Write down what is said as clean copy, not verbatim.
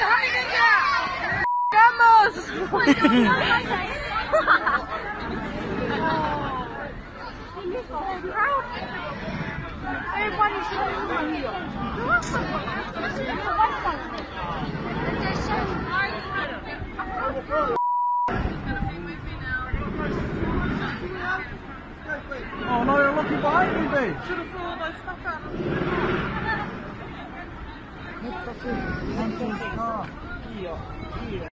Oh no, you're lucky behind me, babe. Should have thrown my stuff out. Look, that's it.